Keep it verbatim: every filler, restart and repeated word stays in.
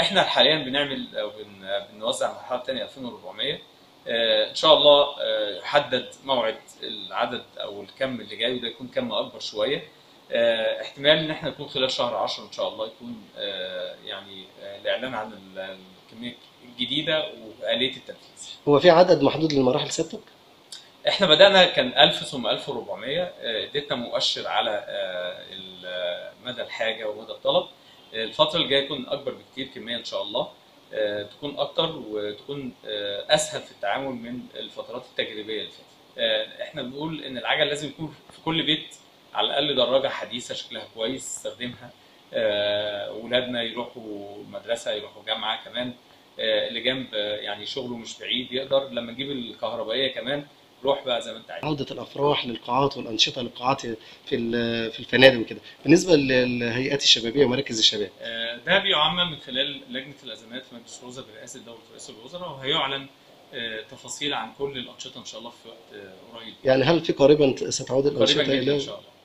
احنا حاليا بنعمل بنوزع مرحله ثانيه ألفين وأربعمية. ان شاء الله حدد موعد العدد او الكم اللي جاي، وده يكون كم اكبر شويه. احتمال ان احنا نكون خلال شهر عشرة ان شاء الله يكون يعني الاعلان عن الكميه الجديده واليه التنفيذ. هو في عدد محدود للمراحل ستة؟ احنا بدانا كان ألف ثم ألف وأربعمية، اديتنا مؤشر على مدى الحاجه ومدى الطلب. الفتره الجايه يكون اكبر بكتير كميه ان شاء الله، تكون اكتر وتكون اسهل في التعامل من الفترات التجريبيه اللي فاتت. احنا بنقول ان العجل لازم يكون في كل بيت على الاقل دراجه حديثه شكلها كويس نستخدمها، اولادنا يروحوا مدرسه يروحوا جامعه، كمان اللي جنب يعني شغله مش بعيد يقدر. لما نجيب الكهربائيه كمان روح بقى زي ما انت عايز. عوده الافراح للقاعات والانشطه للقاعات في في الفنادق وكده. بالنسبه للهيئات الشبابيه ومراكز الشباب، ده بيعمم من خلال لجنه الازمات في مجلس الوزراء برئاسه دوله رئيس الوزراء، وهيعلن تفاصيل عن كل الانشطه ان شاء الله في وقت قريب. يعني هل في قريبا ستعود الانشطه الى؟ قريبا جدا ان شاء الله.